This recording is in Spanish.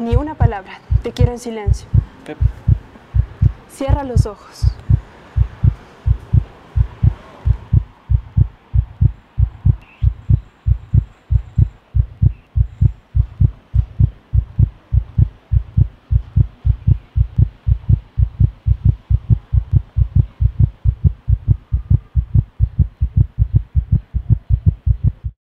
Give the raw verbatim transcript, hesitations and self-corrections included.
Ni una palabra. Te quiero en silencio. Pep. Cierra los ojos.